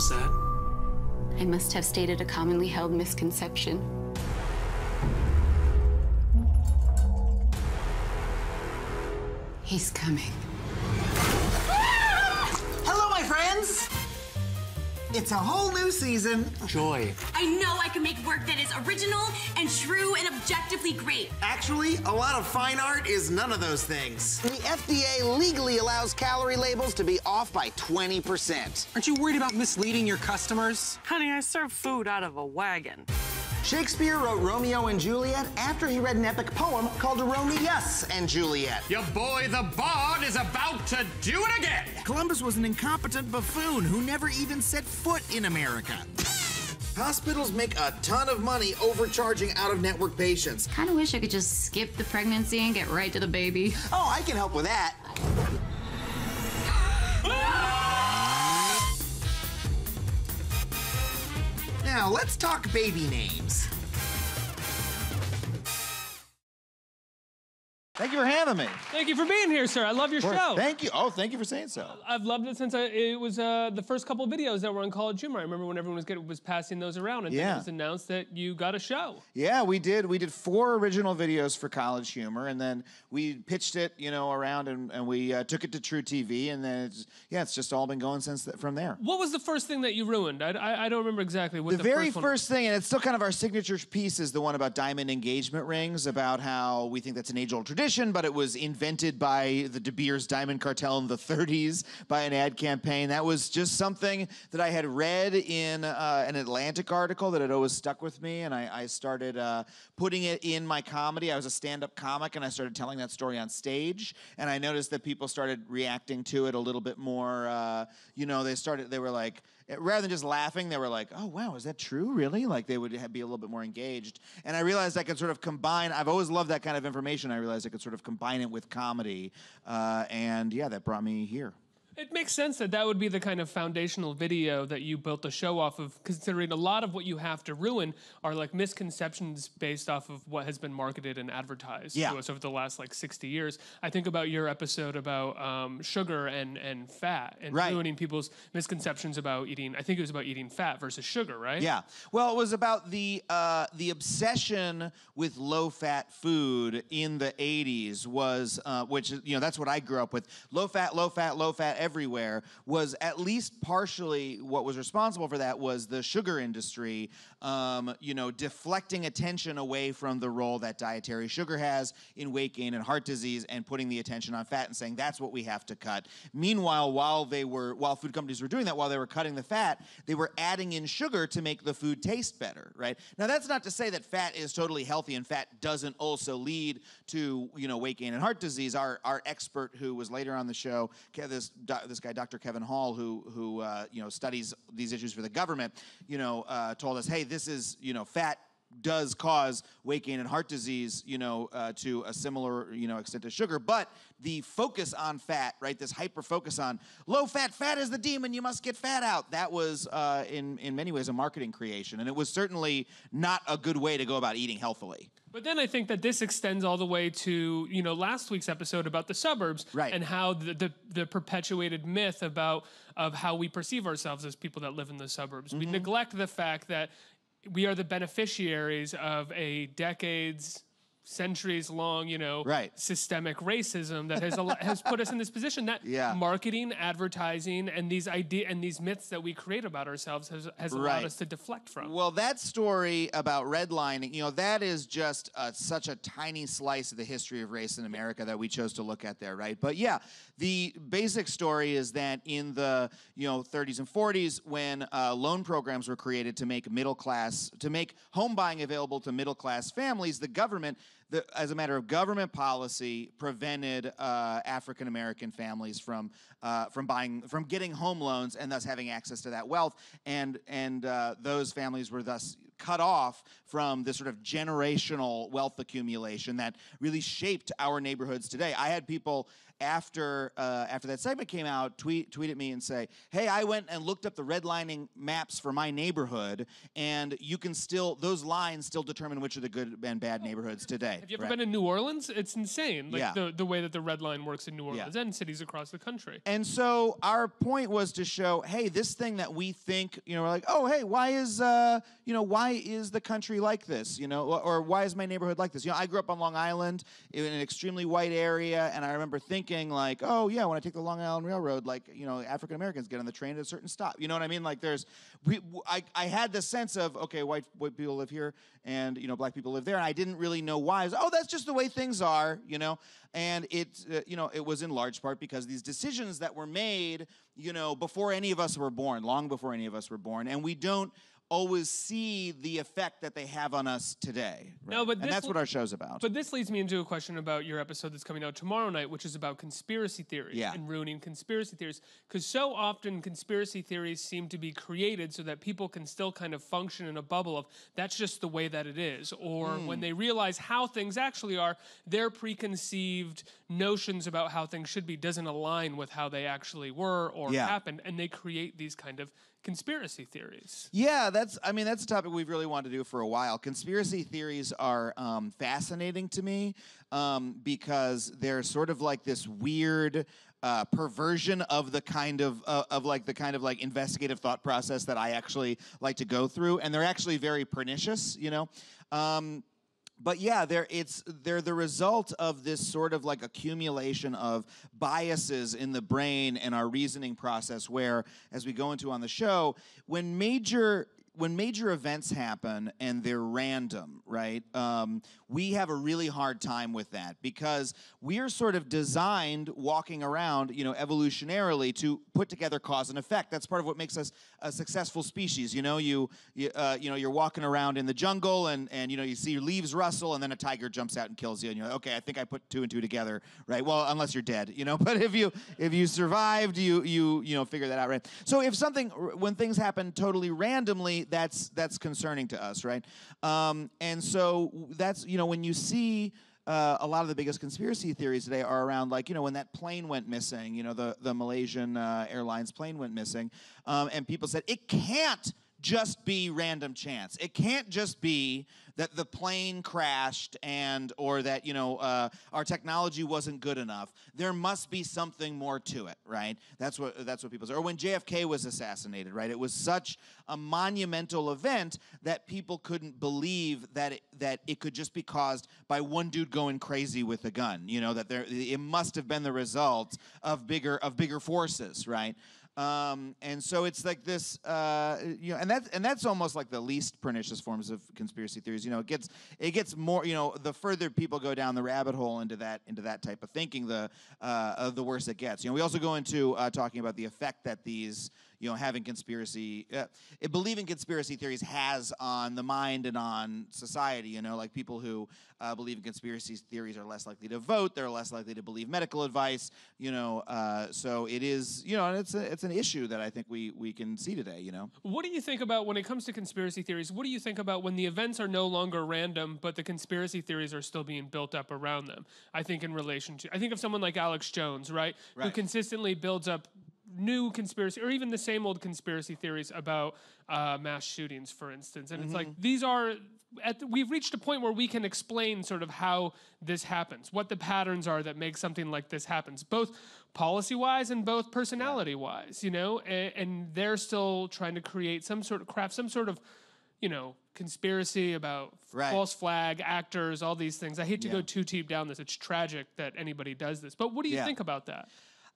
was that? I must have stated a commonly held misconception. He's coming. Hello, my friends! It's a whole new season. Joy. I know I can make work that is original and true and objectively great. Actually, a lot of fine art is none of those things. The FDA legally allows calorie labels to be off by 20%. Aren't you worried about misleading your customers? Honey, I serve food out of a wagon. Shakespeare wrote Romeo and Juliet after he read an epic poem called Romeus and Juliet. Your boy the bard is about to do it again! Columbus was an incompetent buffoon who never even set foot in America. Hospitals make a ton of money overcharging out-of-network patients. Kinda wish I could just skip the pregnancy and get right to the baby. Oh, I can help with that. Now, let's talk baby names. Thank you for having me. Thank you for being here, sir. I love your show. Thank you. Oh, thank you for saying so. I've loved it since it was the first couple of videos that were on College Humor. I remember when everyone was passing those around, and then it was announced that you got a show. Yeah, we did. We did 4 original videos for College Humor, and then we pitched it, you know, around, and we took it to True TV, and then it's just all been going since from there. What was the first thing that you ruined? I don't remember exactly what the very first thing, and it's still kind of our signature piece, is the one about diamond engagement rings, about how we think that's an age-old tradition. But it was invented by the De Beers diamond cartel in the 30s by an ad campaign. That was just something that I had read in an Atlantic article that had always stuck with me, and I started putting it in my comedy. I was a stand-up comic, and I started telling that story on stage, and I noticed that people started reacting to it a little bit more. You know, they were like, rather than just laughing, they were like, oh, wow, is that true, really? Like, they would be a little bit more engaged. And I realized I could sort of combine, I've always loved that kind of information, I realized I could sort of combine it with comedy. And yeah, that brought me here. It makes sense that that would be the kind of foundational video that you built the show off of, considering a lot of what you have to ruin are like misconceptions based off of what has been marketed and advertised to us over the last like 60 years. I think about your episode about sugar and fat and ruining people's misconceptions about eating. I think it was about eating fat versus sugar, right? Yeah. Well, it was about the obsession with low-fat food in the 80s was, which, you know, that's what I grew up with. Low-fat, low-fat, low-fat everywhere was at least partially what was responsible for that was the sugar industry, you know, deflecting attention away from the role that dietary sugar has in weight gain and heart disease and putting the attention on fat and saying that's what we have to cut. Meanwhile, while food companies were doing that, while they were cutting the fat, they were adding in sugar to make the food taste better, right? Now, that's not to say that fat is totally healthy and fat doesn't also lead to, you know, weight gain and heart disease. Our expert who was later on the show, this guy, Dr. Kevin Hall, who you know, studies these issues for the government, you know, told us, hey, this is, you know, fat does cause weight gain and heart disease, you know, to a similar, you know, extent to sugar. But the focus on fat, right, this hyper-focus on low-fat, fat is the demon, you must get fat out, that was, in many ways, a marketing creation. And it was certainly not a good way to go about eating healthily. But then I think that this extends all the way to, you know, last week's episode about the suburbs and how the perpetuated myth of how we perceive ourselves as people that live in the suburbs. We neglect the fact that we are the beneficiaries of a centuries-long, you know, systemic racism that has put us in this position that marketing, advertising, and these myths that we create about ourselves has allowed us to deflect from. Well, that story about redlining, you know, that is just such a tiny slice of the history of race in America that we chose to look at there, right? But yeah, the basic story is that in the, you know, 30s and 40s, when loan programs were created to make home buying available to middle-class families, the government, as a matter of government policy, prevented African American families from getting home loans and thus having access to that wealth, and those families were thus cut off from this sort of generational wealth accumulation that really shaped our neighborhoods today. I had people after that segment came out tweet at me and say, hey, I went and looked up the redlining maps for my neighborhood, and you can still, those lines still determine which are the good and bad neighborhoods today. Have you ever been in New Orleans? It's insane, like the way that the red line works in New Orleans and cities across the country. And so our point was to show, hey, this thing that we think, you know, we're like, oh, hey, why is the country like this, you know, or why is my neighborhood like this? You know, I grew up on Long Island in an extremely white area, and I remember thinking like, oh yeah, when I take the Long Island Railroad, like, you know, African Americans get on the train at a certain stop. You know what I mean? Like there's, I had this sense of, okay, white people live here and, you know, black people live there, and I didn't really know why. I was, oh, that's just the way things are, you know? And it, you know, it was in large part because these decisions that were made, you know, before any of us were born, long before any of us were born, and we don't always see the effect that they have on us today. Right? No, but and that's what our show's about. But this leads me into a question about your episode that's coming out tomorrow night, which is about conspiracy theories and ruining conspiracy theories. Because so often conspiracy theories seem to be created so that people can still kind of function in a bubble of that's just the way that it is. Or when they realize how things actually are, their preconceived notions about how things should be doesn't align with how they actually were or happened. And they create these kind of conspiracy theories. Yeah, that's, I mean, that's a topic we've really wanted to do for a while. Conspiracy theories are fascinating to me because they're sort of like this weird perversion of the kind of like investigative thought process that I actually like to go through, and they're actually very pernicious, you know. But yeah, they're the result of this sort of like accumulation of biases in the brain and our reasoning process where, as we go into on the show, when major events happen and they're random, right, we have a really hard time with that because we're sort of designed walking around, you know, evolutionarily to put together cause and effect. That's part of what makes us a successful species. You know, you know, you're walking around in the jungle and you know, you see your leaves rustle and then a tiger jumps out and kills you and you're like, okay, I think I put two and two together, right? Well, unless you're dead, you know, but if you survived, you know, figure that out, right? So when things happen totally randomly, that's concerning to us, right? And so that's, you know, when you see a lot of the biggest conspiracy theories today are around, like, you know, when that plane went missing, you know, the Malaysian Airlines plane went missing, and people said, it can't just be random chance. It can't just be that the plane crashed or that, you know, our technology wasn't good enough. There must be something more to it, right? That's what people say. Or when JFK was assassinated, right? It was such a monumental event that people couldn't believe that it could just be caused by one dude going crazy with a gun. You know, it must have been the result of bigger forces, right? And so it's like this, you know, and that's almost like the least pernicious forms of conspiracy theories. You know, it gets more, you know, the further people go down the rabbit hole into that type of thinking, the worse it gets. You know, we also go into talking about the effect that these, you know, believing conspiracy theories has on the mind and on society. You know, like people who believe in conspiracy theories are less likely to vote, they're less likely to believe medical advice, you know, so it is, you know, and it's an issue that I think we can see today, you know. What do you think about when it comes to conspiracy theories? What do you think about when the events are no longer random, but the conspiracy theories are still being built up around them? I think in relation to, I think of someone like Alex Jones, right. Who consistently builds up new conspiracy, or even the same old conspiracy theories about mass shootings, for instance. And it's like, these are, we've reached a point where we can explain sort of how this happens, what the patterns are that make something like this happens, both policy-wise and both personality-wise, you know? And they're still trying to create some sort of, you know, conspiracy about false flag, actors, all these things. I hate to go too deep down this. It's tragic that anybody does this. But what do you think about that?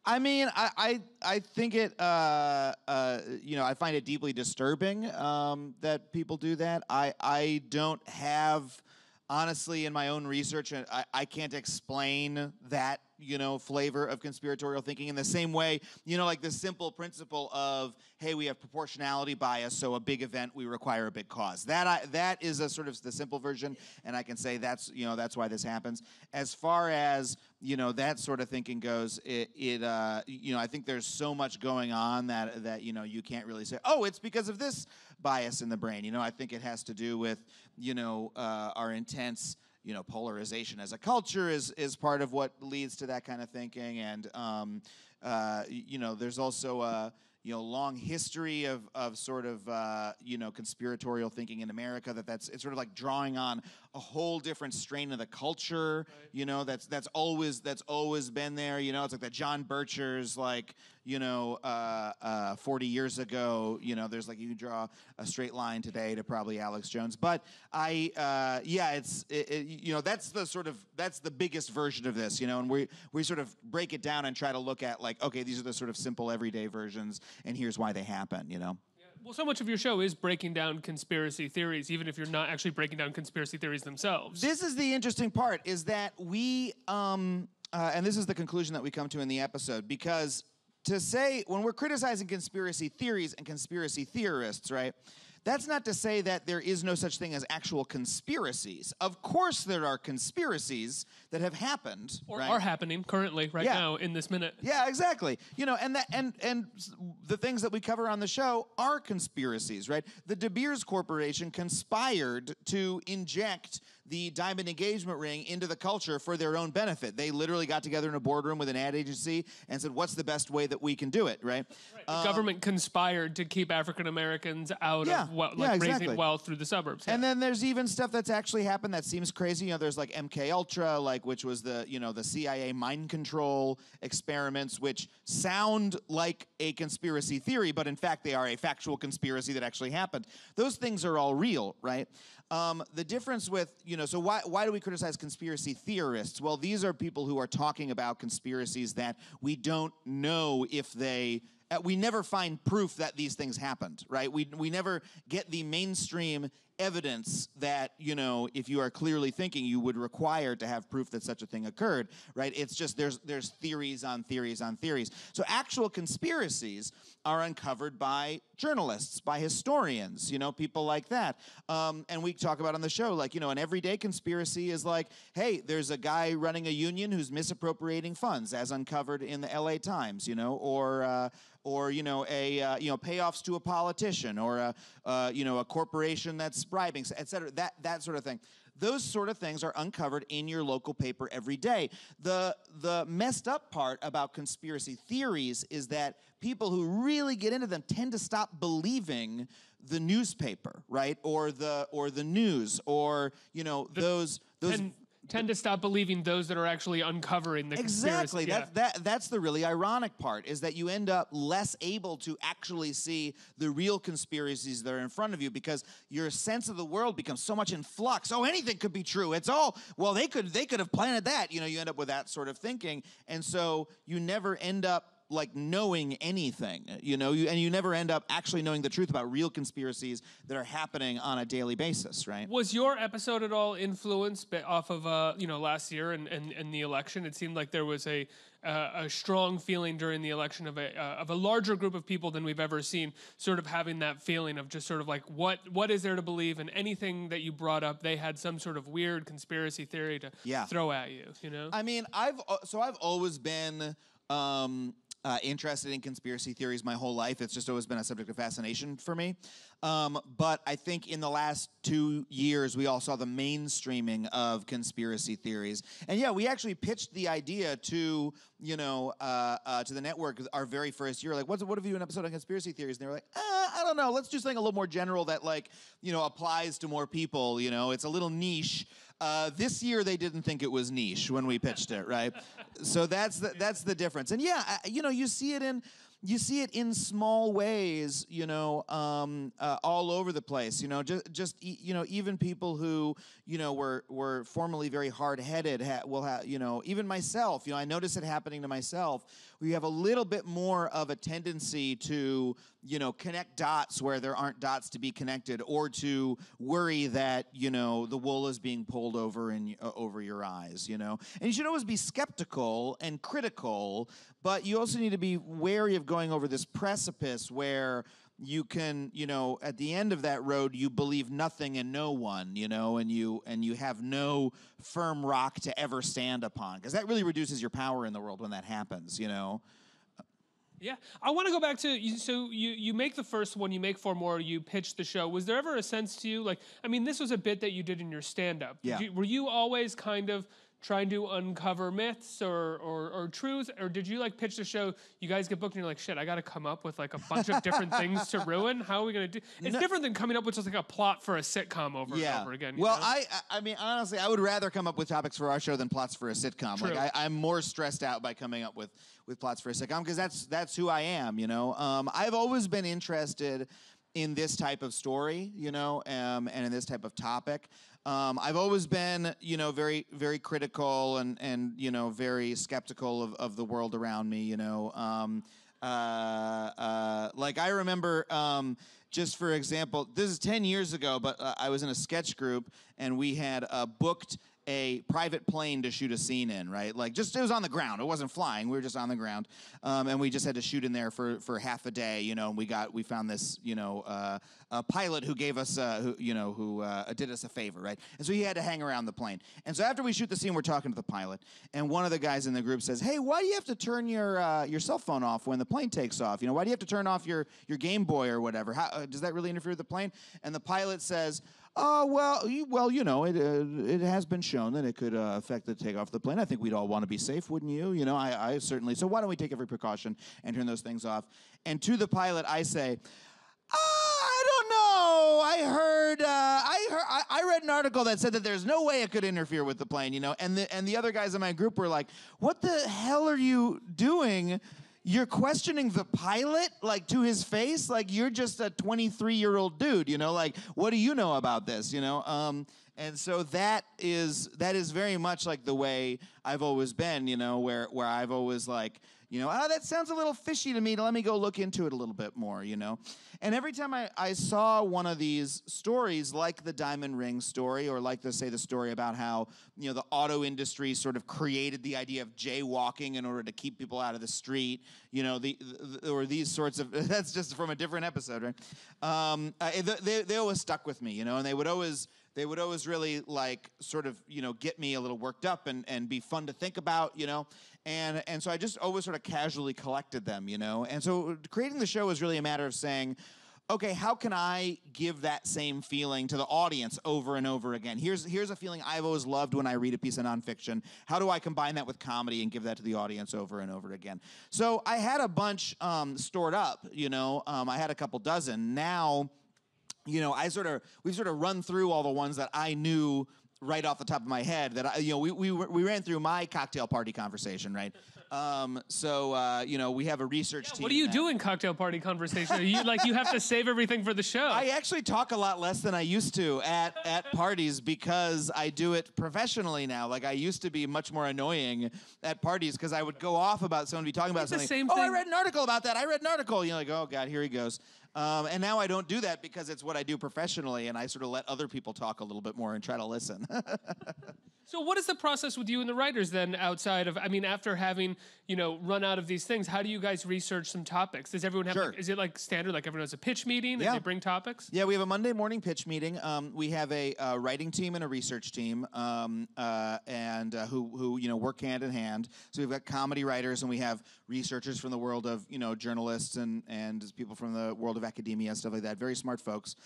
I mean, I think it, you know, I find it deeply disturbing that people do that. I don't have, honestly, in my own research, I can't explain that you know, flavor of conspiratorial thinking in the same way, you know, like the simple principle of, hey, we have proportionality bias, so a big event, we require a big cause. That is a sort of the simple version, and I can say that's, you know, that's why this happens. As far as, you know, that sort of thinking goes, you know, I think there's so much going on that you know, you can't really say, oh, it's because of this bias in the brain. You know, I think it has to do with, you know, our intense, you know, polarization as a culture is part of what leads to that kind of thinking. And, you know, there's also a, you know, long history of sort of, you know, conspiratorial thinking in America it's sort of like drawing on a whole different strain of the culture, right. You know, that's always been there, you know, it's like the John Birchers, like, you know, 40 years ago, you know, there's like, you can draw a straight line today to probably Alex Jones, but yeah, you know, that's the biggest version of this, you know, and we sort of break it down and try to look at like, okay, these are the sort of simple everyday versions, and here's why they happen, you know? Yeah. Well, so much of your show is breaking down conspiracy theories, even if you're not actually breaking down conspiracy theories themselves. This is the interesting part, is that we, and this is the conclusion that we come to in the episode, because to say, when we're criticizing conspiracy theories and conspiracy theorists, right, that's not to say that there is no such thing as actual conspiracies. Of course there are conspiracies that have happened. Or right? Are happening currently, right yeah. now, in this minute. Yeah, exactly. You know, and the things that we cover on the show are conspiracies, right? The De Beers Corporation conspired to inject the diamond engagement ring into the culture for their own benefit. They literally got together in a boardroom with an ad agency and said, what's the best way that we can do it, right? Right. The government conspired to keep African Americans out yeah. of like yeah, exactly. raising wealth through the suburbs. Yeah. And then there's even stuff that's actually happened that seems crazy. You know, there's like MKUltra, like, which was the, you know, the CIA mind control experiments, which sound like a conspiracy theory, but in fact they are a factual conspiracy that actually happened. Those things are all real, right? The difference with, you know, so why do we criticize conspiracy theorists? Well, these are people who are talking about conspiracies that we don't know if they... we never find proof that these things happened, right? We never get the mainstream evidence that, you know, if you are clearly thinking, you would require to have proof that such a thing occurred, right? It's just there's theories on theories on theories. So actual conspiracies are uncovered by journalists, by historians, you know, people like that. And we talk about on the show, like, you know, an everyday conspiracy is like, hey, there's a guy running a union who's misappropriating funds, as uncovered in the LA Times, you know, or you know, you know, payoffs to a politician, or you know, a corporation that's bribing, et cetera, that sort of thing. Those sort of things are uncovered in your local paper every day. The messed up part about conspiracy theories is that people who really get into them tend to stop believing the newspaper, right? Or the news, or, you know, those tend to stop believing those that are actually uncovering the conspiracy. Exactly. Yeah. That's the really ironic part, is that you end up less able to actually see the real conspiracies that are in front of you, because your sense of the world becomes so much in flux. Oh, anything could be true. It's all, well, they could have planted that. You know, you end up with that sort of thinking. And so you never end up like knowing anything, you know, and you never end up actually knowing the truth about real conspiracies that are happening on a daily basis, right? Was your episode at all influenced off of, you know, last year and the election? It seemed like there was a strong feeling during the election of a larger group of people than we've ever seen, sort of having that feeling of just sort of like, what is there to believe? And anything that you brought up, they had some sort of weird conspiracy theory to yeah. throw at you, you know? I mean, I've always been... interested in conspiracy theories my whole life. It's just always been a subject of fascination for me. But I think in the last 2 years, we all saw the mainstreaming of conspiracy theories. And yeah, we actually pitched the idea to, you know, to the network our very first year. Like, what if you do an episode on conspiracy theories? And they were like, I don't know. Let's do something a little more general that, like, you know, applies to more people. You know, it's a little niche. This year, they didn't think it was niche when we pitched it, right? So that's the difference. And yeah, you know, you see it in, You see it in small ways, you know, all over the place. You know, just you know, even people who, you know, were formerly very hard-headed you know, even myself. You know, I notice it happening to myself. Where you have a little bit more of a tendency to, you know, connect dots where there aren't dots to be connected, or to worry that, you know, the wool is being pulled over over your eyes. You know, and you should always be skeptical and critical, but you also need to be wary of going over this precipice where you can, you know, at the end of that road, you believe nothing and no one, you know, and you have no firm rock to ever stand upon, because that really reduces your power in the world when that happens, you know. Yeah, I want to go back to, so you make the first one, you make four more, you pitch the show. Was there ever a sense to you, like, I mean, this was a bit that you did in your stand-up. Yeah. Were you always kind of trying to uncover myths or truths, or did you like pitch the show, you guys get booked and you're like, shit, I gotta come up with like a bunch of different things to ruin? How are we gonna do? It's different than coming up with just like a plot for a sitcom over and over again. Well, you know? I mean, honestly, I would rather come up with topics for our show than plots for a sitcom. True. Like I'm more stressed out by coming up with plots for a sitcom, because that's who I am, you know? I've always been interested in this type of story, you know, and in this type of topic. I've always been, you know, very, very critical and you know, very skeptical of the world around me, you know. Like I remember, just for example, this is 10 years ago, but I was in a sketch group and we had booked a private plane to shoot a scene in, right? Like just, it was on the ground. It wasn't flying. We were just on the ground. And we just had to shoot in there for half a day, you know, and we found this, you know, a pilot who gave us, who did us a favor, right? And so he had to hang around the plane. And so after we shoot the scene, we're talking to the pilot. And one of the guys in the group says, hey, why do you have to turn your cell phone off when the plane takes off? You know, why do you have to turn off your Game Boy or whatever? How does that really interfere with the plane? And the pilot says, oh, well, you know, it has been shown that it could affect the takeoff of the plane. I think we'd all want to be safe, wouldn't you? You know, I certainly. So why don't we take every precaution and turn those things off? And to the pilot, I say, I don't know. I read an article that said that there's no way it could interfere with the plane, you know. And the other guys in my group were like, what the hell are you doing? You're questioning the pilot, like, to his face? Like, you're just a 23-year-old dude, you know? Like, what do you know about this, you know? And so that is very much, like, the way I've always been, you know, where I've always, like, you know, oh, that sounds a little fishy to me. Let me go look into it a little bit more, you know? And every time I saw one of these stories, like the diamond ring story, or like, let's say, the story about how, you know, the auto industry sort of created the idea of jaywalking in order to keep people out of the street, you know, or these sorts of, that's just from a different episode, right? They always stuck with me, you know, and they would always really, like, sort of, you know, get me a little worked up and be fun to think about, you know? And so I just always sort of casually collected them, you know? And so creating the show was really a matter of saying, okay, how can I give that same feeling to the audience over and over again? Here's a feeling I've always loved when I read a piece of nonfiction. How do I combine that with comedy and give that to the audience over and over again? So I had a bunch stored up, you know? I had a couple dozen. Now, you know, we've sort of run through all the ones that I knew right off the top of my head that I, you know, we ran through my cocktail party conversation, right? You know, we have a research team. What do you do in cocktail party conversation? You have to save everything for the show. I actually talk a lot less than I used to at parties because I do it professionally now. Like I used to be much more annoying at parties because I would go off about someone be talking about something. The same thing. Oh, I read an article about that. I read an article. You're like, oh God, here he goes. And now I don't do that because it's what I do professionally, and I sort of let other people talk a little bit more and try to listen. So what is the process with you and the writers then outside of, I mean, after having, you know, run out of these things, how do you guys research some topics? Does everyone have, like, is it like standard, like everyone has a pitch meeting and they bring topics? Yeah, we have a Monday morning pitch meeting. We have a writing team and a research team who, you know, work hand in hand. So we've got comedy writers and we have researchers from the world of, you know, journalists and people from the world of academia and stuff like that. Very smart folks.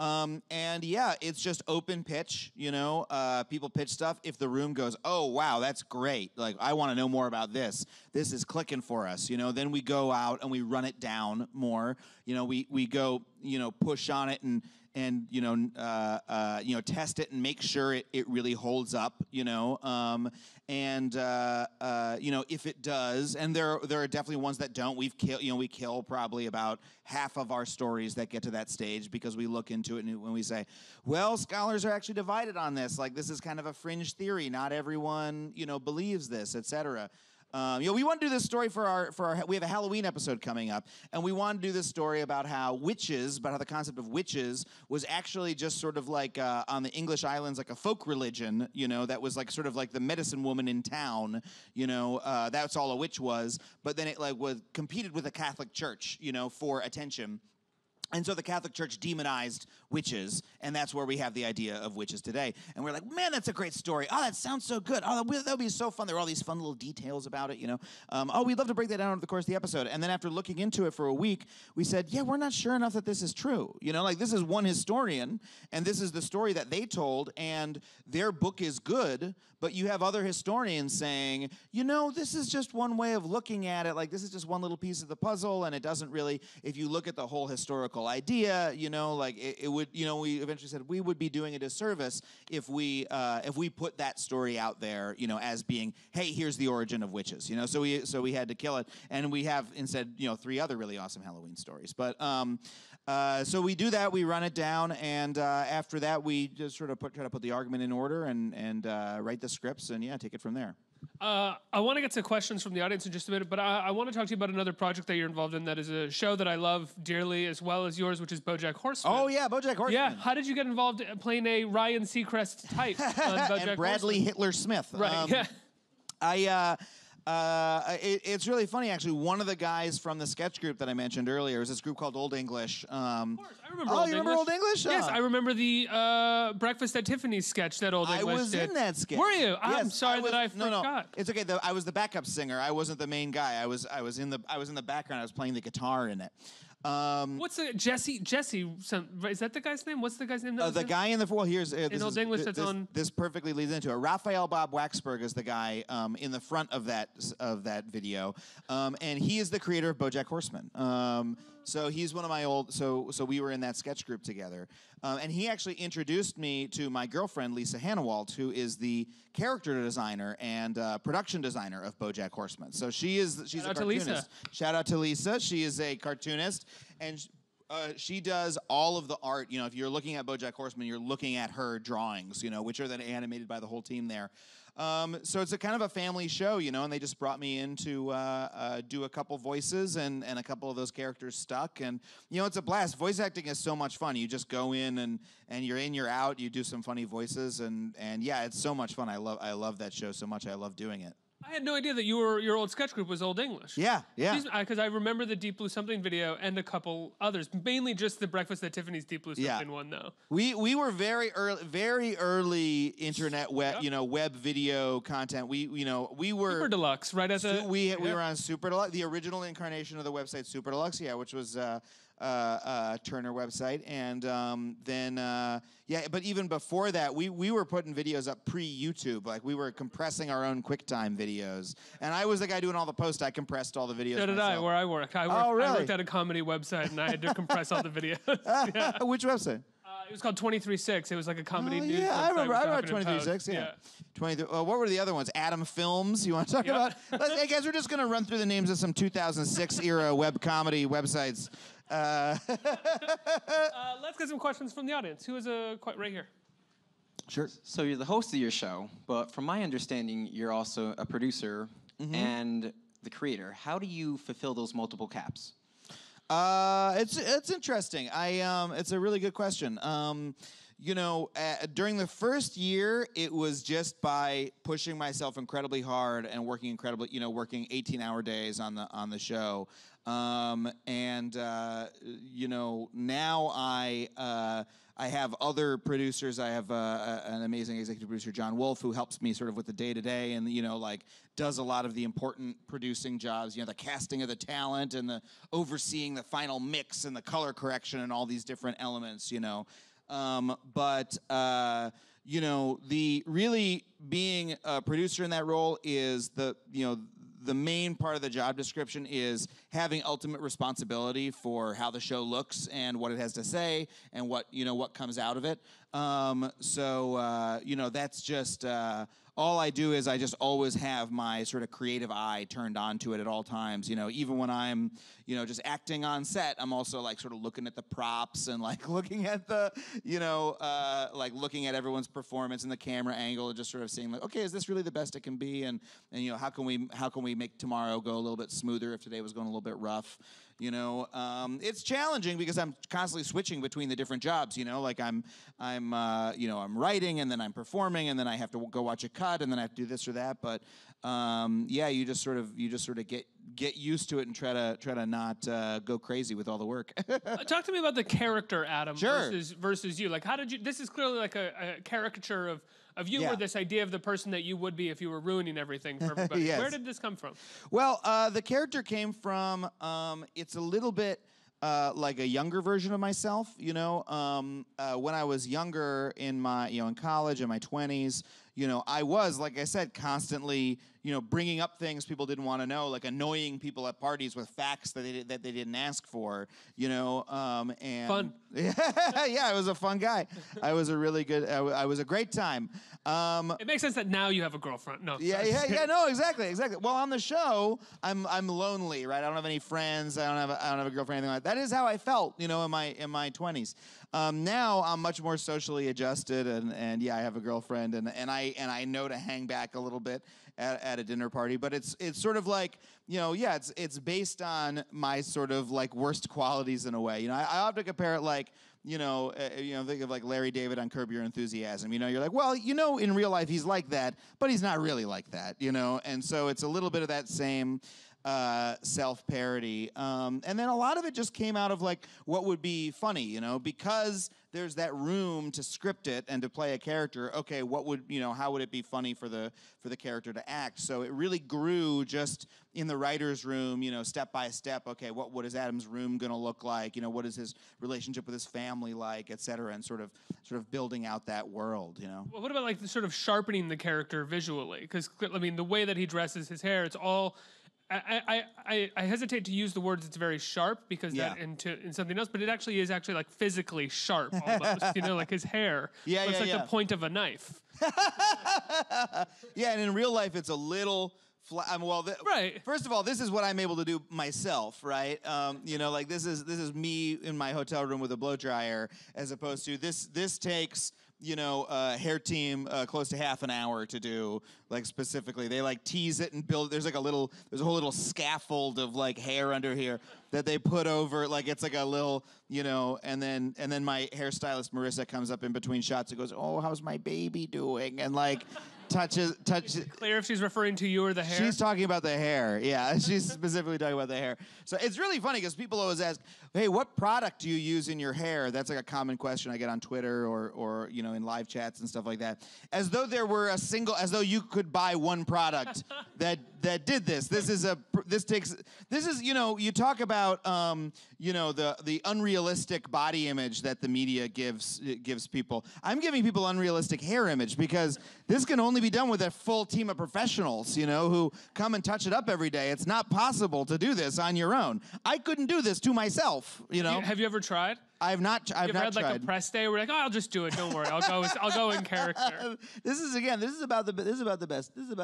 And yeah, it's just open pitch, you know, people pitch stuff. If the room goes, oh, wow, that's great. Like, I want to know more about this. This is clicking for us, you know, then we go out and we run it down more. You know, we go, you know, push on it and and test it and make sure it really holds up, if it does. And there are definitely ones that don't. We kill probably about half of our stories that get to that stage because we look into it and when we say, well, scholars are actually divided on this. Like, this is kind of a fringe theory. Not everyone, believes this, etc. We want to do this story for our. We have a Halloween episode coming up, and we want to do this story about how the concept of witches was actually just sort of like on the English islands, like a folk religion, that was like sort of like the medicine woman in town, that's all a witch was. But then it was competed with the Catholic Church, for attention. And so the Catholic Church demonized witches, and that's where we have the idea of witches today. And we're like, man, that's a great story. Oh, that sounds so good. Oh, that would be so fun. There are all these fun little details about it, we'd love to break that down over the course of the episode. And then after looking into it for a week, we said, yeah, we're not sure enough that this is true. This is one historian, and this is the story that they told, and their book is good, but you have other historians saying, this is just one way of looking at it. Like, this is just one little piece of the puzzle, and it doesn't really, if you look at the whole historical idea, we eventually said we would be doing a disservice if we put that story out there, as being, hey, here's the origin of witches, so we had to kill it. And we have instead, 3 other really awesome Halloween stories. But so we do that, we run it down, and after that we just sort of try to put the argument in order and write the scripts and take it from there. I want to get to questions from the audience in just a minute, but I want to talk to you about another project that you're involved in that is a show that I love dearly as well as yours, which is Bojack Horseman. Oh, yeah, Bojack Horseman. Yeah, how did you get involved playing a Ryan Seacrest type on Bojack and Bradley Horseman? Hitler Smith. Right, yeah. It's really funny, actually. One of the guys from the sketch group that I mentioned earlier was this group called Old English. Of course, I remember Old English. Oh, you remember Old English? Yes, I remember the Breakfast at Tiffany's sketch that Old English did. I was in that sketch. Were you? Yes, I'm sorry that I forgot. No, it's okay. I was the backup singer. I wasn't the main guy. I was in the background. I was playing the guitar in it. What's the Jesse? Is that the guy's name? What's the guy's name? The guy in the well, here's in Old English. This perfectly leads into it. Raphael Bob Waksberg is the guy in the front of that video, and he is the creator of Bojack Horseman. So he's one of my old. So we were in that sketch group together, and he actually introduced me to my girlfriend Lisa Hanawalt, who is the character designer and production designer of Bojack Horseman. So she's a cartoonist. Shout out to Lisa. She is a cartoonist. And she does all of the art. If you're looking at Bojack Horseman, you're looking at her drawings, which are then animated by the whole team there. So it's a kind of a family show, and they just brought me in to do a couple voices, and a couple of those characters stuck. And, it's a blast. Voice acting is so much fun. You just go in and you're in, you're out. You do some funny voices. And yeah, it's so much fun. I love that show so much. I love doing it. I had no idea that your old sketch group was Old English. Yeah. Because I remember the Deep Blue Something video and a couple others, mainly just the Breakfast at Tiffany's Deep Blue Something one, though. We were very early internet web, web video content. We were Super Deluxe, right? We were on Super Deluxe, the original incarnation of the website Super Deluxe, which was Turner website, and but even before that, we were putting videos up pre-YouTube. Like, we were compressing our own QuickTime videos, and I was the guy doing all the posts. I compressed all the videos. So did I, where I work. Oh, really? I worked at a comedy website, and I had to compress all the videos. Yeah. Which website? It was called 23.6. It was like a comedy news. Yeah, I remember 23.6. Yeah. 23. What were the other ones? Adam Films. You want to talk about? Hey guys, we're just gonna run through the names of some 2006 era web comedy websites. Let's get some questions from the audience. Who is right here? Sure. So you're the host of your show, but from my understanding, you're also a producer and the creator. How do you fulfill those multiple caps? It's interesting. It's a really good question. During the first year, it was just by pushing myself incredibly hard and working 18-hour days on the show. Now I have other producers. I have an amazing executive producer, John Wolf, who helps me sort of with the day-to-day and, does a lot of the important producing jobs, the casting of the talent and the overseeing the final mix and the color correction and all these different elements, the really being a producer in that role is the the main part of the job description is having ultimate responsibility for how the show looks and what it has to say and what, you know, what comes out of it. You know, that's just, all I do is I just always have my sort of creative eye turned on to it at all times. You know, even when I'm, you know, just acting on set, I'm also like sort of looking at the props and like looking at the, you know, like looking at everyone's performance and the camera angle and just sort of seeing like, okay, is this really the best it can be? And you know, how can we make tomorrow go a little bit smoother if today was going a little bit rough? You know, it's challenging because I'm constantly switching between the different jobs. You know, like I'm you know, I'm writing and then I'm performing and then I have to go watch a cut and then I have to do this or that. But yeah, you just sort of get used to it and try to not go crazy with all the work. Talk to me about the character, Adam. Sure. versus you. Like, how did you? This is clearly like a caricature of you, yeah, or this idea of the person that you would be if you were ruining everything for everybody. Yes. Where did this come from? Well, the character came from, it's a little bit like a younger version of myself, you know. When I was younger in my, you know, in college, in my 20s, you know, I was, like I said, constantly, you know, bringing up things people didn't want to know, like annoying people at parties with facts that they didn't ask for, you know, and fun. Yeah, I was a fun guy. I was a really good. I was a great time. It makes sense that now you have a girlfriend. No. Yeah, sorry. Yeah, no, exactly. Well, on the show, I'm lonely, right? I don't have any friends. I don't have a girlfriend, anything like that. That is how I felt, you know, in my 20s. Now I'm much more socially adjusted, and yeah, I have a girlfriend, and I know to hang back a little bit at a dinner party. But it's sort of like, you know, yeah, it's based on my sort of like worst qualities in a way. You know, I often compare it like, you know, think of like Larry David on Curb Your Enthusiasm. You know, you're like, well, you know, in real life he's like that, but he's not really like that, you know. And so it's a little bit of that same self-parody. And then a lot of it just came out of like what would be funny, you know, because there's that room to script it and to play a character. Okay, what would, you know, how would it be funny for the character to act? So it really grew just in the writer's room, you know, step by step. Okay, what is Adam's room gonna look like? You know, what is his relationship with his family like, et cetera, and sort of building out that world, you know? Well, what about like the sort of sharpening the character visually? Because, I mean, the way that he dresses his hair, it's all, I hesitate to use the words "it's very sharp" because that in something else, but it actually is actually like physically sharp almost, you know, like his hair. Yeah, looks like the point of a knife. Yeah, and in real life, it's a little. Right. First of all, this is what I'm able to do myself, right? You know, like this is me in my hotel room with a blow dryer, as opposed to this takes, you know, hair team close to half an hour to do, like specifically. They like tease it and build, there's a whole little scaffold of like hair under here that they put over, like it's like a little, you know, and then my hairstylist Marissa comes up in between shots and goes, "Oh, how's my baby doing?" And like, touches. Is it clear if she's referring to you or the hair? She's talking about the hair, yeah. She's specifically talking about the hair. So it's really funny because people always ask, hey, what product do you use in your hair? That's like a common question I get on Twitter or you know, in live chats and stuff like that. As though there were a single, as though you could buy one product that did this. This is, you know, you talk about, you know, the unrealistic body image that the media gives people. I'm giving people unrealistic hair image because this can only be done with a full team of professionals, you know, who come and touch it up every day. It's not possible to do this on your own. I couldn't do this to myself, you know. Have you ever tried? I've not tried. Like a press day where you're like, oh, I'll just do it. Don't worry. I'll go in character. This is about the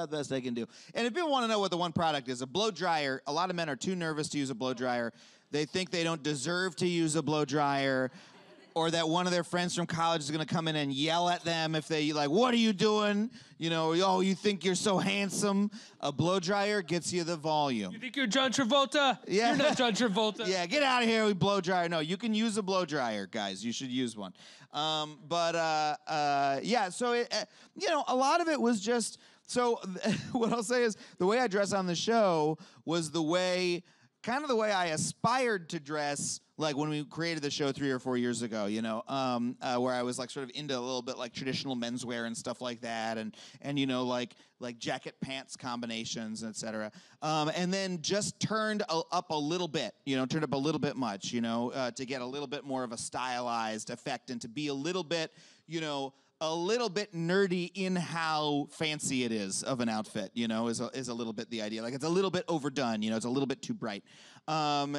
best I can do. And if people want to know what the one product is, a blow dryer, a lot of men are too nervous to use a blow dryer. They think they don't deserve to use a blow dryer, or that one of their friends from college is going to come in and yell at them if they, like, what are you doing? You know, oh, you think you're so handsome. A blow dryer gets you the volume. You think you're John Travolta? Yeah. You're not John Travolta. Yeah, get out of here with blow dryer. No, you can use a blow dryer, guys. You should use one. Yeah, so, you know, a lot of it was just, so what I'll say is the way I dress on the show was kind of the way I aspired to dress, like when we created the show 3 or 4 years ago, you know, where I was like sort of into a little bit like traditional menswear and stuff like that, and you know, like jacket pants combinations, et cetera. And then just turned up a little bit much, you know, to get a little bit more of a stylized effect and to be a little bit, you know, a little bit nerdy in how fancy it is of an outfit, you know, is a little bit the idea. Like, it's a little bit overdone, you know, it's a little bit too bright. And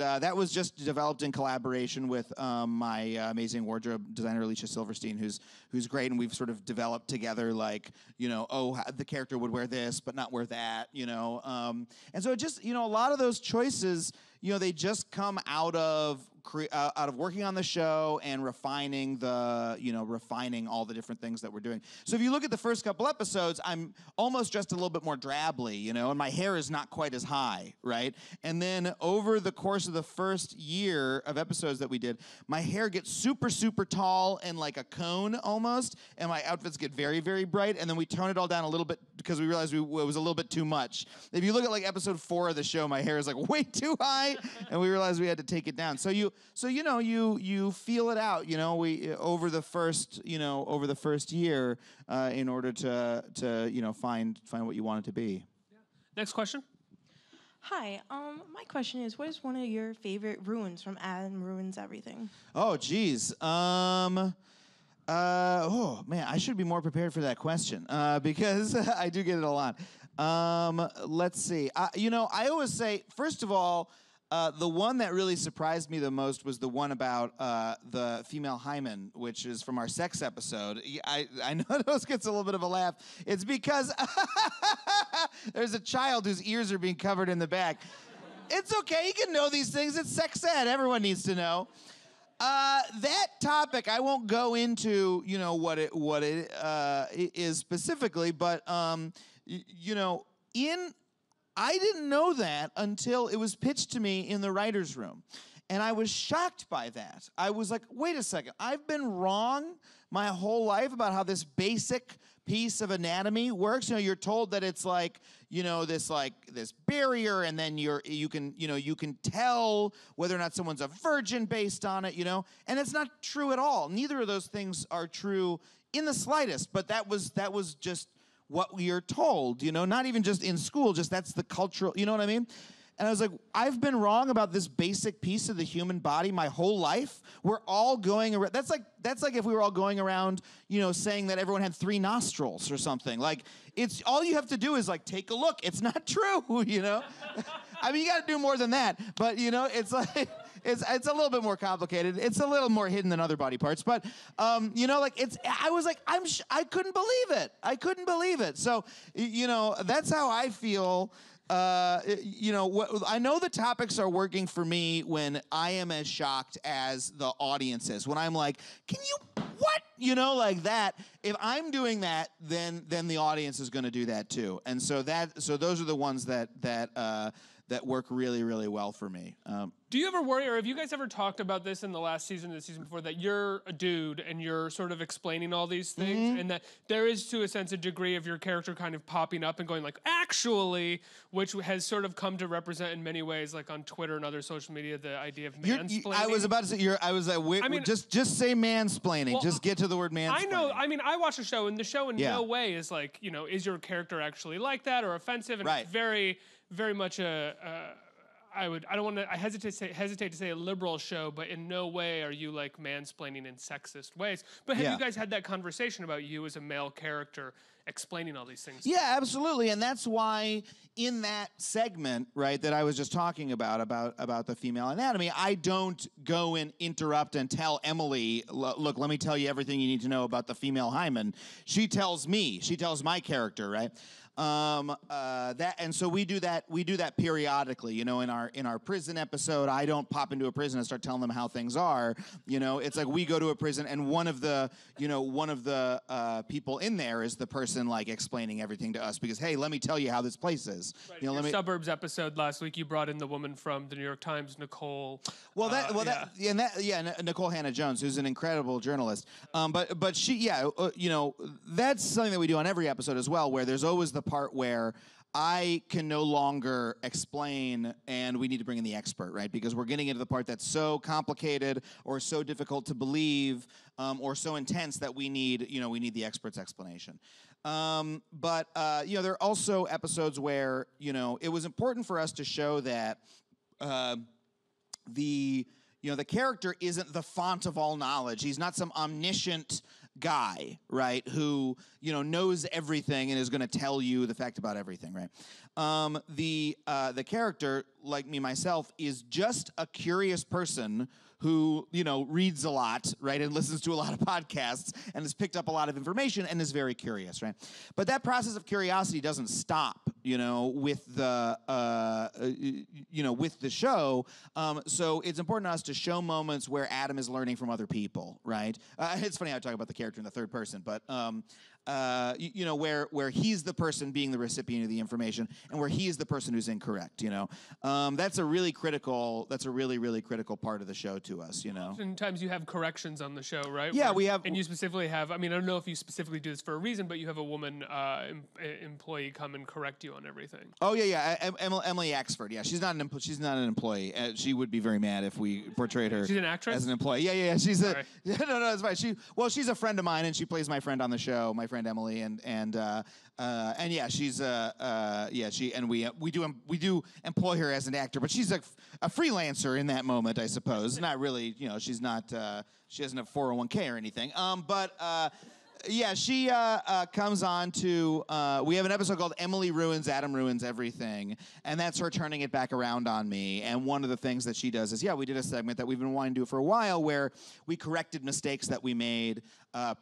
that was just developed in collaboration with my amazing wardrobe designer, Alicia Silverstein, who's great, and we've sort of developed together, like, you know, oh, the character would wear this, but not wear that, you know. And so it just, you know, a lot of those choices, you know, they just come out of working on the show and refining all the different things that we're doing. So if you look at the first couple episodes, I'm almost dressed a little bit more drably, you know, and my hair is not quite as high, right? And then over the course of the first year of episodes that we did, my hair gets super, super tall and like a cone almost, and my outfits get very, very bright, and then we tone it all down a little bit because we realized it was a little bit too much. If you look at like episode 4 of the show, my hair is like way too high, and we realized we had to take it down. So you feel it out, you know, over the first year in order to you know, find what you want it to be. Yeah. Next question. Hi, my question is, what is one of your favorite ruins from Adam Ruins Everything? Oh, geez. Oh man, I should be more prepared for that question because I do get it a lot. Let's see. You know, I always say, first of all, the one that really surprised me the most was the one about the female hymen, which is from our sex episode. I know those gets a little bit of a laugh. It's because there's a child whose ears are being covered in the back. It's okay, you can know these things. It's sex ed, everyone needs to know. That topic, I won't go into, you know, what it is specifically, but you know, I didn't know that until it was pitched to me in the writer's room. And I was shocked by that. I was like, wait a second, I've been wrong my whole life about how this basic piece of anatomy works. You know, you're told that it's like, you know, this barrier, and then you can tell whether or not someone's a virgin based on it, you know? And it's not true at all. Neither of those things are true in the slightest, but that was just what we are told, you know, not even just in school, just that's the cultural, you know what I mean? And I was like, I've been wrong about this basic piece of the human body my whole life. We're all going around, that's like if we were all going around, you know, saying that everyone had 3 nostrils or something. Like, it's all you have to do is like take a look. It's not true, you know? I mean, you gotta do more than that, but you know, it's like, it's a little bit more complicated. It's a little more hidden than other body parts, but you know, like it's. I was like, I couldn't believe it. I couldn't believe it. So you know, that's how I feel. You know, I know the topics are working for me when I am as shocked as the audience is. When I'm like, can you what? You know, like that. If I'm doing that, then the audience is going to do that too. And so those are the ones that work really, really well for me. Do you ever worry, or have you guys ever talked about this in the last season or the season before, that you're a dude and you're sort of explaining all these things, and that there is, to a sense, a degree of your character kind of popping up and going like, actually, which has sort of come to represent in many ways, like on Twitter and other social media, the idea of mansplaining. I was about to say, just say mansplaining. Well, just get to the word mansplaining. I know, I mean, I watch a show, and the show in no way is like, you know, is your character actually like that or offensive? And it's very, very much I hesitate to say a liberal show, but in no way are you like mansplaining in sexist ways. But have you guys had that conversation about you as a male character explaining all these things? Yeah, absolutely. And that's why in that segment, right, that I was just talking about the female anatomy, I don't go and interrupt and tell Emily, look, let me tell you everything you need to know about the female hymen. She tells me, she tells my character, right? And so we do that periodically, you know, in our prison episode. I don't pop into a prison and start telling them how things are, you know. It's like we go to a prison, and one of the people in there is the person like explaining everything to us because, hey, let me tell you how this place is. Right. You know, in your suburbs episode last week, you brought in the woman from the New York Times, Nicole. Nicole Hannah-Jones, who's an incredible journalist. But she, you know, that's something that we do on every episode as well, where there's always the part where I can no longer explain and we need to bring in the expert, right? Because we're getting into the part that's so complicated or so difficult to believe or so intense that we need the expert's explanation. You know, there are also episodes where, you know, it was important for us to show that the character isn't the font of all knowledge. He's not some omniscient guy, right, who, you know, knows everything and is going to tell you the fact about everything, right? The character, like me myself, is just a curious person who, you know, reads a lot, right, and listens to a lot of podcasts and has picked up a lot of information and is very curious, right? But that process of curiosity doesn't stop, you know, with the show. So it's important to us to show moments where Adam is learning from other people, right? It's funny how I talk about the character in the third person, but you know, where he's the person being the recipient of the information and where he is the person who's incorrect, you know. That's a really critical, really critical part of the show to us, you know. Sometimes you have corrections on the show, right? Yeah, we have. And you specifically have, I mean, I don't know if you specifically do this for a reason, but you have a woman employee come and correct you on everything. Oh, yeah, yeah. Emily Axford, yeah. She's not an employee. She would be very mad if we portrayed her. She's an actress? As an employee. Yeah, yeah, yeah. She's a, no, no, that's fine. She's a friend of mine, and she plays my friend on the show, my friend Emily, and yeah, she's yeah, she, and we do employ her as an actor, but she's a freelancer in that moment, I suppose. Not really, you know, she's not, she doesn't have 401k or anything. Yeah, she comes on to, we have an episode called Adam Ruins Everything, and that's her turning it back around on me. And one of the things that she does is, yeah, we did a segment that we've been wanting to do for a while where we corrected mistakes that we made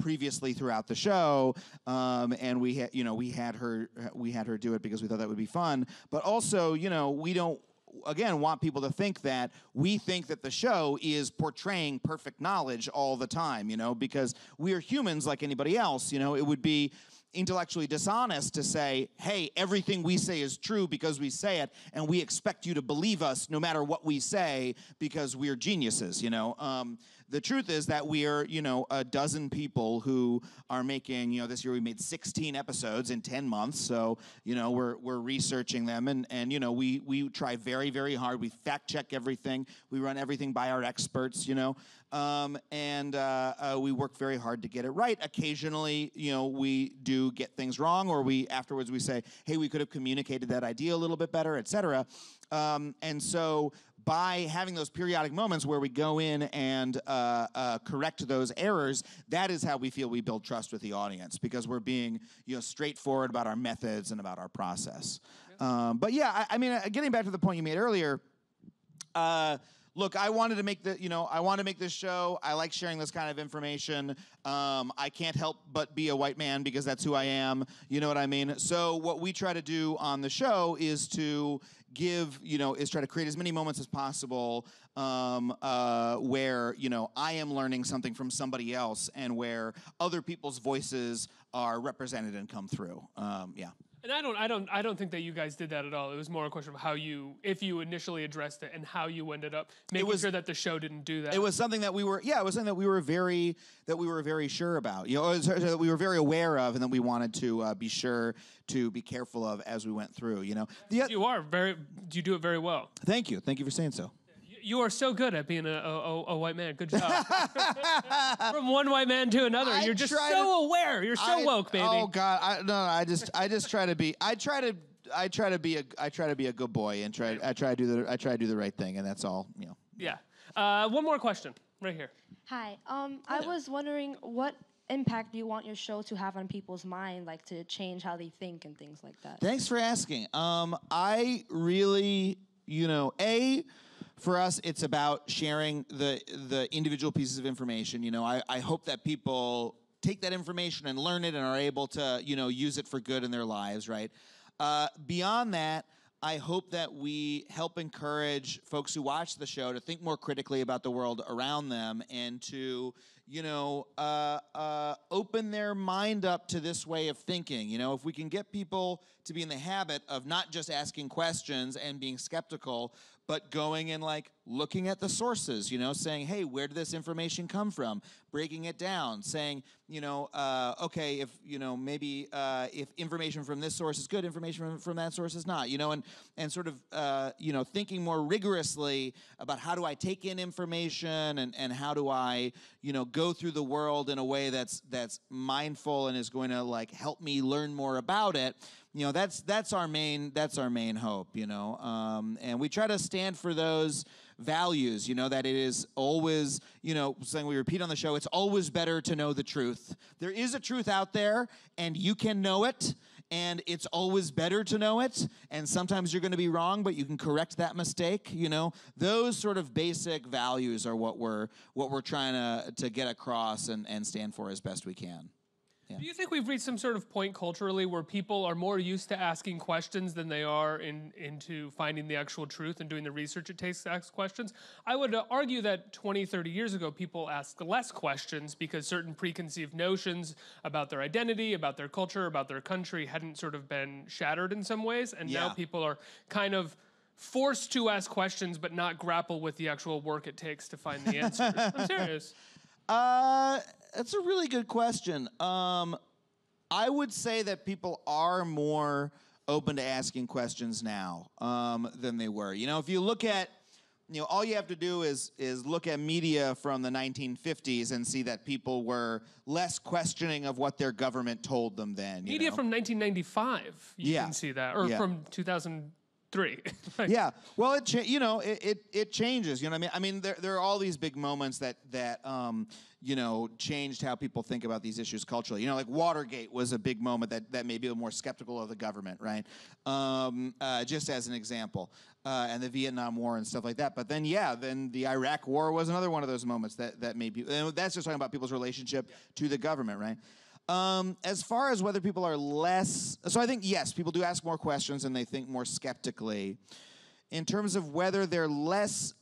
previously throughout the show, and we had her do it because we thought that would be fun. But also, you know, we don't, again, want people to think that we think that the show is portraying perfect knowledge all the time, you know, because we are humans like anybody else, you know. It would be intellectually dishonest to say, hey, everything we say is true because we say it, and we expect you to believe us no matter what we say because we're geniuses, you know. The truth is that we are, you know, a dozen people who are making, you know, this year we made 16 episodes in 10 months, so, you know, we're researching them, and you know, we try very, very hard. We fact-check everything. We run everything by our experts, you know, we work very hard to get it right. Occasionally, you know, we do get things wrong, or we afterwards we say, hey, we could have communicated that idea a little bit better, etc. And so by having those periodic moments where we go in and correct those errors, that is how we feel we build trust with the audience, because we're being, you know, straightforward about our methods and about our process. Yeah. But yeah, I mean, getting back to the point you made earlier, look, I wanted to make I want to make this show. I like sharing this kind of information. I can't help but be a white man because that's who I am. You know what I mean? So what we try to do on the show is to give, you know, is try to create as many moments as possible where, you know, I am learning something from somebody else and where other people's voices are represented and come through. Yeah. And I don't think that you guys did that at all. It was more a question of how you, if you initially addressed it, and how you ended up making sure that the show didn't do that. It was something that we were, yeah, it was something that we were very sure about. You know, it was, that we were very aware of, and that we wanted to be sure to be careful of as we went through. You know, you do it very well. Thank you for saying so. You are so good at being a white man. Good job. From one white man to another, you're just so aware. You're so woke, baby. Oh God, I just try to be. I try to be a good boy and try to do the right thing, and that's all. You know. Yeah. One more question, right here. Hi. I was wondering what impact do you want your show to have on people's mind, like to change how they think and things like that. Thanks for asking. I really, you know, for us, it's about sharing the individual pieces of information. You know, I hope that people take that information and learn it and are able to, you know, use it for good in their lives, right? Beyond that, I hope that we help encourage folks who watch the show to think more critically about the world around them and to, you know, open their mind up to this way of thinking. You know, if we can get people to be in the habit of not just asking questions and being skeptical, but going and, like, looking at the sources, you know, saying, hey, where did this information come from? Breaking it down, saying, you know, okay, if, you know, maybe if information from this source is good, information from that source is not, you know, and sort of, you know, thinking more rigorously about how do I take in information and how do I, you know, go through the world in a way that's mindful and is going to, like, help me learn more about it. You know, that's our main hope, you know, and we try to stand for those values, you know, that it is always, you know, something we repeat on the show, it's always better to know the truth. There is a truth out there, and you can know it, and it's always better to know it, and sometimes you're gonna be wrong, but you can correct that mistake, you know? Those sort of basic values are what we're trying to get across and stand for as best we can. Yeah. Do you think we've reached some sort of point culturally where people are more used to asking questions than they are into finding the actual truth and doing the research it takes to ask questions? I would argue that 20, 30 years ago, people asked less questions because certain preconceived notions about their identity, about their culture, about their country hadn't sort of been shattered in some ways. And now people are kind of forced to ask questions but not grapple with the actual work it takes to find the answers. I'm serious. That's a really good question. I would say that people are more open to asking questions now than they were. You know, if you look at, you know, all you have to do is look at media from the 1950s and see that people were less questioning of what their government told them then. Media from 1995, you can see that, or from 2003. Like, yeah, well, it changes. You know what I mean? I mean, there are all these big moments that you know, changed how people think about these issues culturally. You know, like Watergate was a big moment that made people more skeptical of the government, right? Just as an example, and the Vietnam War and stuff like that. But then the Iraq War was another one of those moments that made people. And that's just talking about people's relationship to the government, right? As far as whether people are less, so I think, yes, people do ask more questions and they think more skeptically. In terms of whether they're less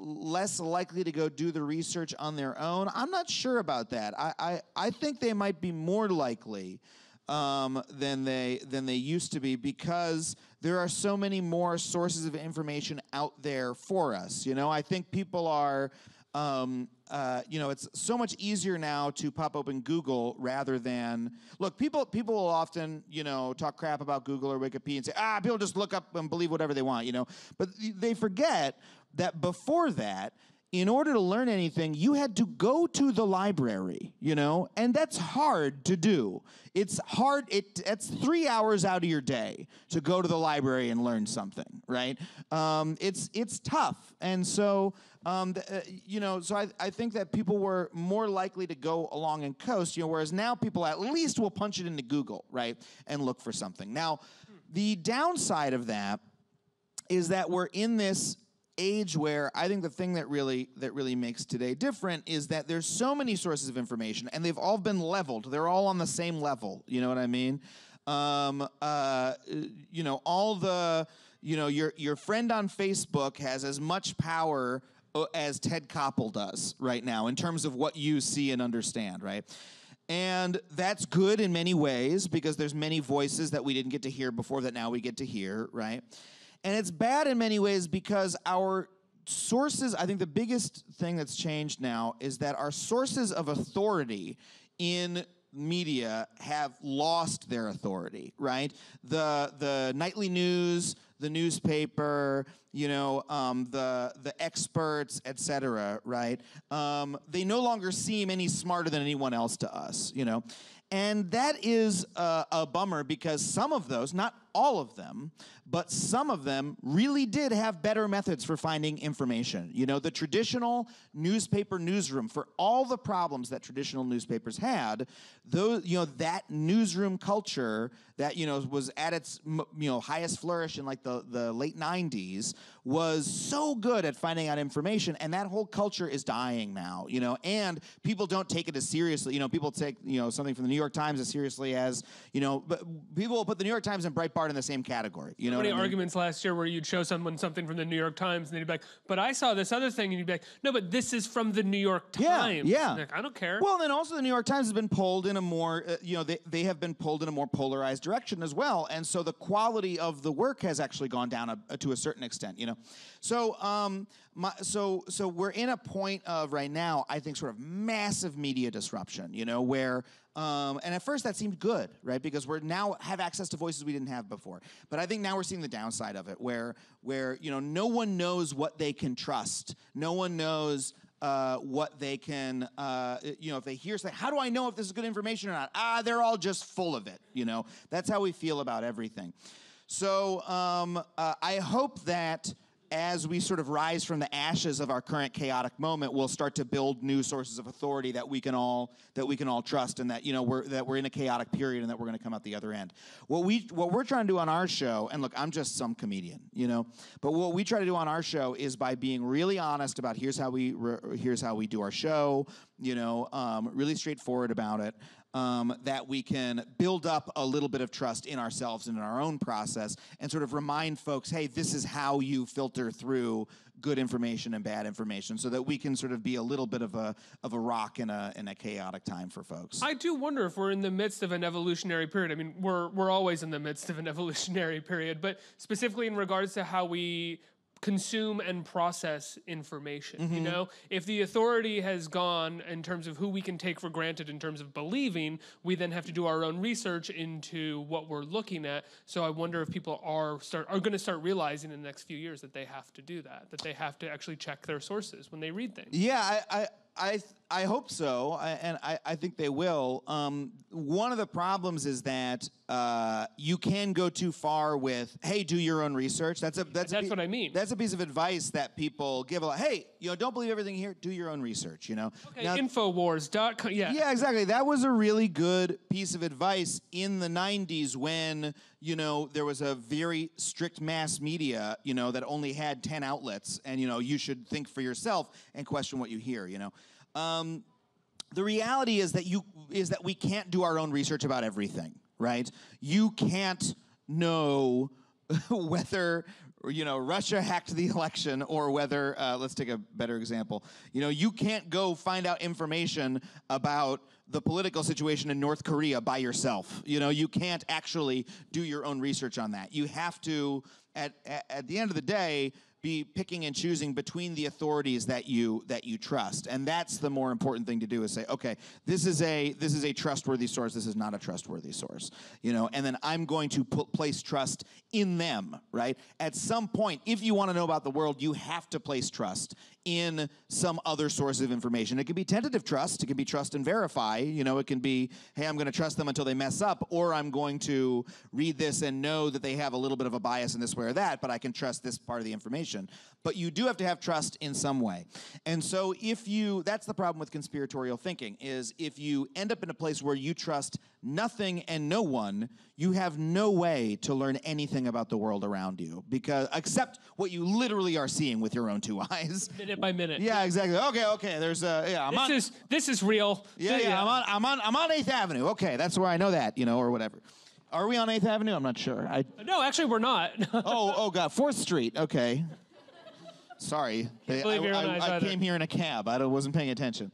likely to go do the research on their own, I'm not sure about that. I think they might be more likely than they used to be, because there are so many more sources of information out there for us. You know, I think people are, you know, it's so much easier now to pop open Google rather than, look, people will often, you know, talk crap about Google or Wikipedia and say, people just look up and believe whatever they want, you know. But they forget that before that, in order to learn anything, you had to go to the library, you know, and that's hard to do. It's hard, it's 3 hours out of your day to go to the library and learn something, right? It's tough, and so, you know, so I think that people were more likely to go along and coast, you know, whereas now people at least will punch it into Google, right, and look for something. Now, the downside of that is that we're in this age where I think the thing that really makes today different is that there's so many sources of information and they've all been leveled. They're all on the same level. You know what I mean? You know, all the, you know, your friend on Facebook has as much power as Ted Koppel does right now in terms of what you see and understand, right? And that's good in many ways because there's many voices that we didn't get to hear before that now we get to hear, right? And it's bad in many ways because our sources, I think the biggest thing that's changed now is that our sources of authority in media have lost their authority, right? The nightly news, the newspaper, you know, the experts, et cetera, right? They no longer seem any smarter than anyone else to us, you know? And that is a bummer because some of those, not all of them, but some of them really did have better methods for finding information. You know, the traditional newspaper newsroom, for all the problems that traditional newspapers had, those, you know, that newsroom culture that, you know, was at its, you know, highest flourish in like the late 90s was so good at finding out information, and that whole culture is dying now, you know, and people don't take it as seriously. You know, people take, you know, something from the New York Times as seriously as, you know, but people will put the New York Times and Breitbart in the same category. You know, how many arguments last year where you'd show someone something from the New York Times and they'd be like, but I saw this other thing, and you'd be like, no, but this is from the New York Times. Yeah, yeah. Like, I don't care. Well, then also the New York Times has been pulled in a more, you know, they have been pulled in a more polarized direction as well, and so the quality of the work has actually gone down to a certain extent. You know, so so we're in a point of right now, I think, sort of massive media disruption. You know, where. And at first that seemed good, right? Because we're now have access to voices we didn't have before. But I think now we're seeing the downside of it, where you know, no one knows what they can trust. No one knows what they can, you know, if they hear something, how do I know if this is good information or not? They're all just full of it, you know? That's how we feel about everything. So I hope that as we sort of rise from the ashes of our current chaotic moment, we'll start to build new sources of authority that we can all trust, and that, you know, we're in a chaotic period, and that we're going to come out the other end. What we're trying to do on our show, and look, I'm just some comedian, you know, but what we try to do on our show is by being really honest about here's how we do our show, you know, really straightforward about it, that we can build up a little bit of trust in ourselves and in our own process, and sort of remind folks, hey, this is how you filter through good information and bad information, so that we can sort of be a little bit of a rock in a chaotic time for folks. I do wonder if we're in the midst of an evolutionary period. I mean, we're always in the midst of an evolutionary period, but specifically in regards to how we consume and process information. Mm-hmm. You know, if the authority has gone in terms of who we can take for granted in terms of believing, we then have to do our own research into what we're looking at. So I wonder if people are going to start realizing in the next few years that they have to do that they have to actually check their sources when they read things. Yeah, I hope so, and I think they will. One of the problems is that you can go too far with, hey, do your own research. That's what I mean. That's a piece of advice that people give a lot. Hey, you know, don't believe everything here. Do your own research. You know, okay, Infowars.com. Yeah, exactly. That was a really good piece of advice in the '90s when, you know, there was a very strict mass media, you know, that only had 10 outlets, and, you know, you should think for yourself and question what you hear. You know. The reality is that we can't do our own research about everything, right? You can't know whether, you know, Russia hacked the election, or whether, let's take a better example, you know, you can't go find out information about the political situation in North Korea by yourself. You know, you can't actually do your own research on that. You have to, at the end of the day, be picking and choosing between the authorities that you trust, and that's the more important thing to do, is say, okay, this is a trustworthy source, this is not a trustworthy source, you know, and then I'm going to place trust in them, right? At some point, if you want to know about the world, you have to place trust in some other source of information. It can be tentative trust, it can be trust and verify, you know, it can be, hey, I'm going to trust them until they mess up, or I'm going to read this and know that they have a little bit of a bias in this way or that, but I can trust this part of the information. But you do have to have trust in some way. And so that's the problem with conspiratorial thinking, is if you end up in a place where you trust nothing and no one, you have no way to learn anything about the world around you, because except what you literally are seeing with your own two eyes. Minute by minute. Yeah, exactly. Okay, there's this is real. Yeah. I'm on 8th Avenue. Okay, that's where I know that, you know, or whatever. Are we on 8th Avenue? I'm not sure. No, actually, we're not. oh, God. 4th Street. Okay. Sorry. I came here in a cab. I wasn't paying attention.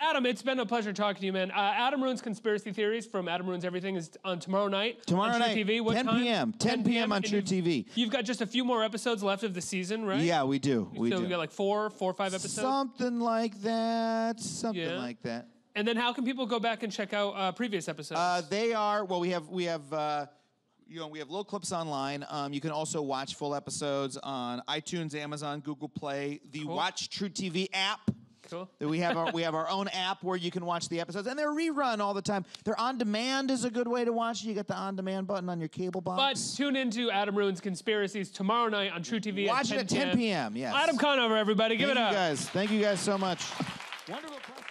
Adam, it's been a pleasure talking to you, man. Adam Ruins Conspiracy Theories from Adam Ruins Everything is on tomorrow night. Tomorrow night, True TV. What 10 time? p.m. 10 p.m. on True TV. You've got just a few more episodes left of the season, right? Yeah, we do. We got like four or five episodes? Something like that. And then how can people go back and check out previous episodes? We have little clips online. You can also watch full episodes on iTunes, Amazon, Google Play, Watch True TV app. Cool. We have our own app where you can watch the episodes, and they're rerun all the time. They're on demand is a good way to watch it. You got the on demand button on your cable box. But tune into Adam Ruins Conspiracies tomorrow night on True TV. Watch it at 10 p.m. Yes. Adam Conover, everybody, give it up. Thank you guys so much. Wonderful.